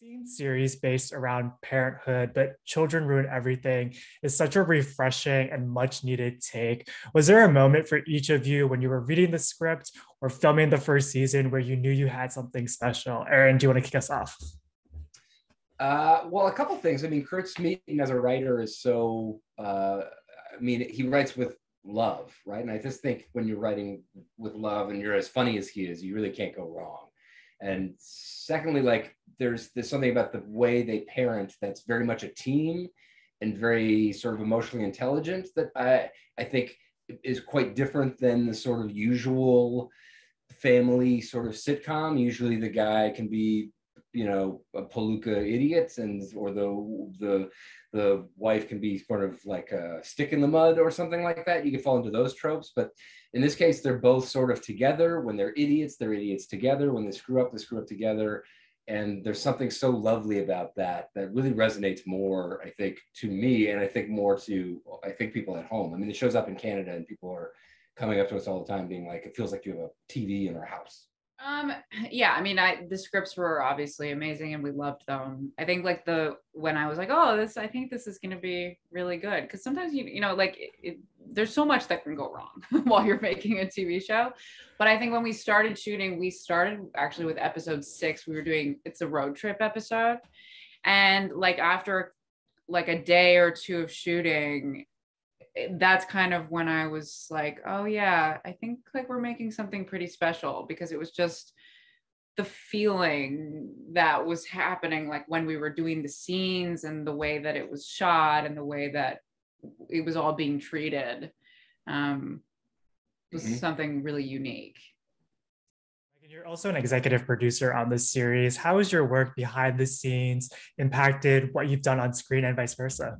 seen series based around parenthood, but Children Ruin Everything is such a refreshing and much needed take. Was there a moment for each of you when you were reading the script or filming the first season where you knew you had something special? Aaron, do you want to kick us off? Well, a couple things. I mean, Kurt Smeaton as a writer is so, he writes with love, right? And I just think when you're writing with love and you're as funny as he is, you really can't go wrong. And secondly, like there's something about the way they parent that's very much a team and very sort of emotionally intelligent that I think is quite different than the sort of usual family sort of sitcom. Usually the guy can be, you know, a palooka idiot, and or the wife can be sort of like a stick in the mud or something like that. You can fall into those tropes, but in this case, they're both sort of together. When they're idiots together. When they screw up together. And there's something so lovely about that that really resonates more, I think, to me, and I think more to, I think, people at home. I mean, it shows up in Canada, and people are coming up to us all the time being like, it feels like you have a TV in our house. Yeah, I mean, the scripts were obviously amazing and we loved them. I think like when I was like, oh, I think this is going to be really good. Cause sometimes, there's so much that can go wrong while you're making a TV show. But I think when we started shooting, we started actually with episode 6, we were doing, it's a road trip episode. And like after like a day or two of shooting, that's kind of when I was like, oh yeah, I think like we're making something pretty special, because it was just the feeling that was happening like when we were doing the scenes and the way that it was shot and the way that it was all being treated was something really unique. You're also an executive producer on this series. How has your work behind the scenes impacted what you've done on screen and vice versa?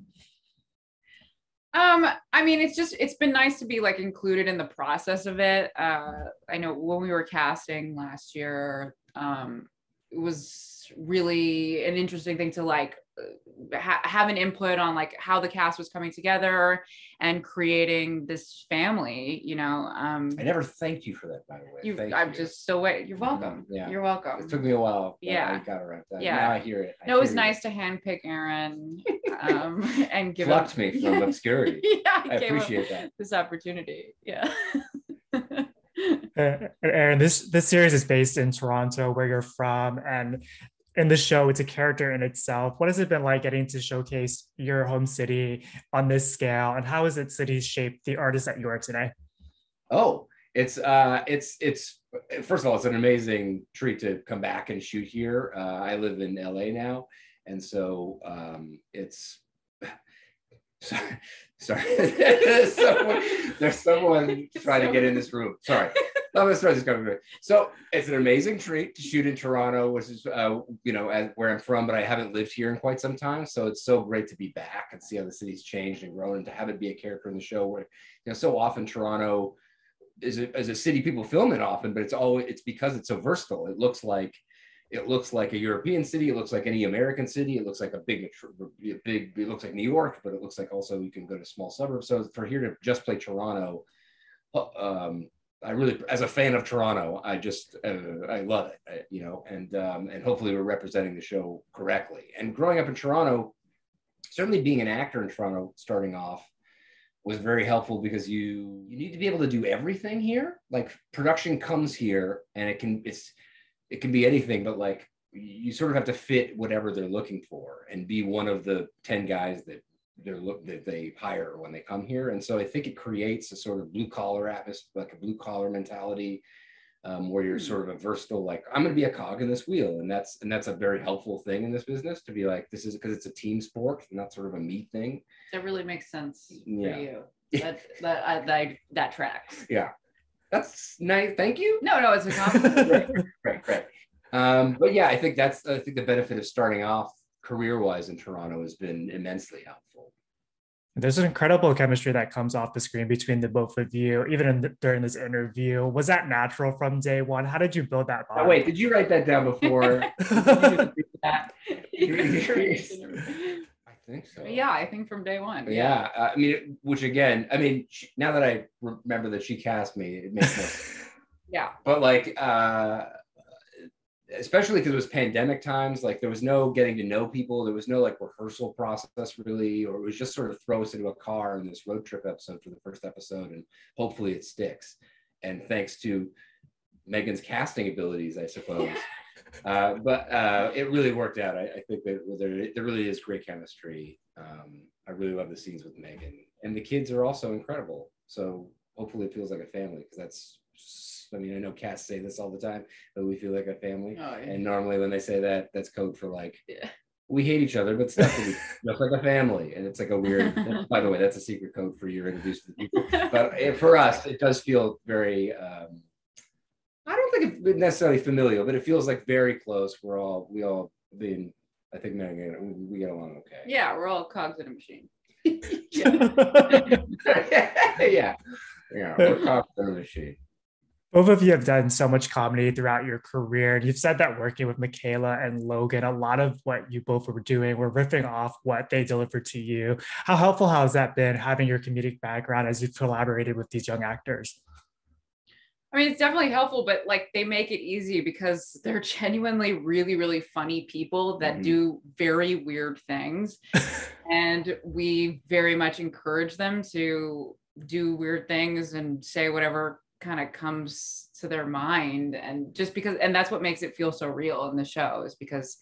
I mean, it's been nice to be like included in the process of it. I know when we were casting last year, it was really an interesting thing to like have an input on like how the cast was coming together and creating this family, you know. I never thanked you for that, by the way. You're welcome. Yeah. You're welcome. It took me a while. Yeah. I got around that. Yeah. Now I hear it. It was nice to handpick Aaron and give up. Plucked me from obscurity. Yeah, I appreciate that. This opportunity. Yeah. Aaron, this series is based in Toronto, where you're from, and in the show, it's a character in itself. What has it been like getting to showcase your home city on this scale, and how has its city shaped the artist that you are today? Oh, it's first of all, it's an amazing treat to come back and shoot here. I live in LA now, and so it's. Sorry. there's someone trying to get in this room. Sorry. So it's an amazing treat to shoot in Toronto, which is, where I'm from, but I haven't lived here in quite some time. So it's so great to be back and see how the city's changed and grown, and to have it be a character in the show where, you know, so often Toronto is a city people film it often, but it's because it's so versatile. It looks like a European city. It looks like any American city. It looks like a big. It looks like New York, but it looks like also you can go to small suburbs. So for here to just play Toronto, I really, as a fan of Toronto, I just I love it. And hopefully we're representing the show correctly. And growing up in Toronto, certainly being an actor in Toronto, starting off, was very helpful, because you need to be able to do everything here. Like production comes here, and it can be anything, but like you sort of have to fit whatever they're looking for and be one of the 10 guys that they hire when they come here. And so I think it creates a sort of blue collar atmosphere, like a blue collar mentality, where you're sort of a versatile, like I'm going to be a cog in this wheel. And that's a very helpful thing in this business, to be like, this is because it's a team sport and not sort of a me thing. That really makes sense for you. That tracks. Yeah. That's nice. Thank you. No, it's a compliment. Right. But yeah, I think the benefit of starting off career-wise in Toronto has been immensely helpful. There's an incredible chemistry that comes off the screen between the both of you, even during this interview. Was that natural from day one? How did you build that bond? Oh, wait, did you write that down before? I think so. Yeah, I think from day one. Yeah, I mean, which again, I mean, now that I remember that she cast me, it makes sense. Yeah. But like, especially because it was pandemic times, like there was no getting to know people. There was no like rehearsal process really, or it was just sort of throw us into a car in this road trip episode for the first episode, and hopefully it sticks. And thanks to Megan's casting abilities, I suppose. But it really worked out. I think that there really is great chemistry. I really love the scenes with Megan, and the kids are also incredible. So hopefully it feels like a family, because that's so, I mean, I know cats say this all the time, but we feel like a family. Oh, yeah. And normally when they say that, that's code for like, we hate each other, but stuff just like a family. And it's like a weird, by the way, that's a secret code for your introduced to the people. But for us, it does feel very, I don't think it's necessarily familial, but it feels like very close. We all been, I think, Megan, we get along okay. Yeah, we're all cogs in a machine. Yeah, we're cogs in a machine. Both of you have done so much comedy throughout your career. You've said that working with Michaela and Logan, a lot of what you both were doing were riffing off what they delivered to you. How helpful has that been, having your comedic background as you've collaborated with these young actors? I mean, it's definitely helpful, but like they make it easy because they're genuinely really, really funny people that do very weird things. And we very much encourage them to do weird things and say whatever kind of comes to their mind, and just because, and that's what makes it feel so real in the show, is because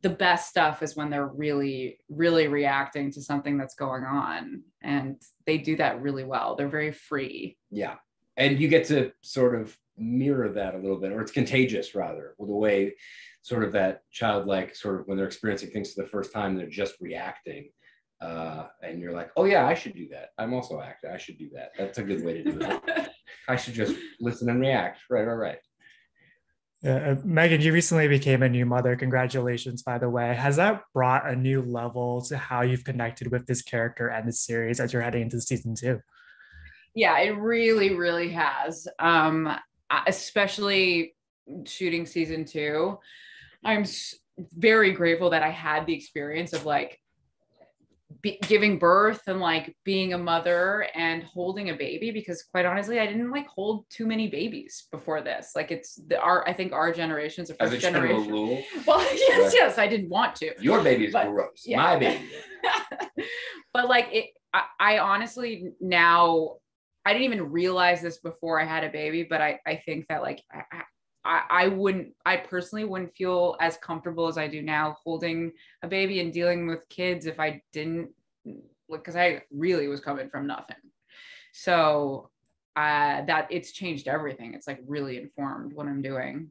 the best stuff is when they're really, really reacting to something that's going on, and they do that really well. They're very free. Yeah, and you get to sort of mirror that a little bit, or it's contagious rather, with the way sort of that childlike sort of when they're experiencing things for the first time, they're just reacting. And you're like, oh yeah, I should do that. I'm also an actor. I should do that. That's a good way to do it. I should just listen and react. Right. Yeah. Megan, you recently became a new mother. Congratulations, by the way. Has that brought a new level to how you've connected with this character and the series as you're heading into season 2? Yeah, it really, really has. Especially shooting season 2. I'm very grateful that I had the experience of like, giving birth and like being a mother and holding a baby, because quite honestly I didn't like hold too many babies before this. Like I think our generation's a first generation rule. Well, yes, I didn't want to. Your baby is gross. Yeah. My baby. But like I honestly now, I didn't even realize this before I had a baby, but I think that like I personally wouldn't feel as comfortable as I do now holding a baby and dealing with kids if I didn't, because I really was coming from nothing. So that it's changed everything. It's like really informed what I'm doing.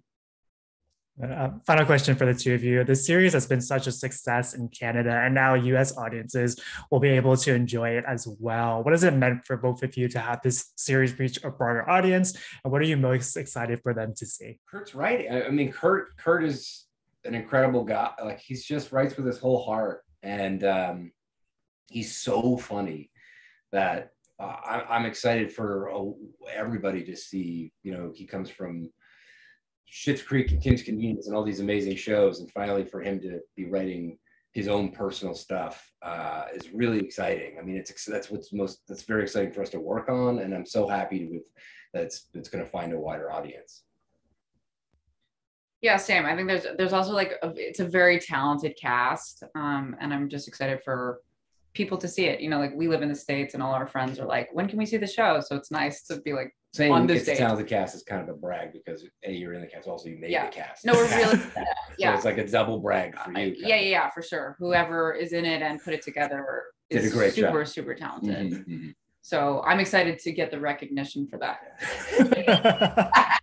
Final question for the two of you. The series has been such a success in Canada, and now US audiences will be able to enjoy it as well. What has it meant for both of you to have this series reach a broader audience? And what are you most excited for them to see? Kurt's right. I mean, Kurt is an incredible guy. Like, he's just writes with his whole heart. And he's so funny that I'm excited for everybody to see, you know, he comes from Schitt's Creek and Kim's Convenience and all these amazing shows, and finally for him to be writing his own personal stuff is really exciting. I mean, that's very exciting for us to work on, and I'm so happy that it's going to find a wider audience. Yeah, Sam, I think there's also like it's a very talented cast, and I'm just excited for people to see it. You know, like we live in the States, and all our friends are like, "When can we see the show?" So it's nice to be like. Saying it's the talented cast is kind of a brag, because A, you're in the cast, also you made the cast. No, we're really, yeah. So it's like a double brag for you. Yeah, for sure. Whoever is in it and put it together did a great job. Super talented. Mm-hmm. So I'm excited to get the recognition for that.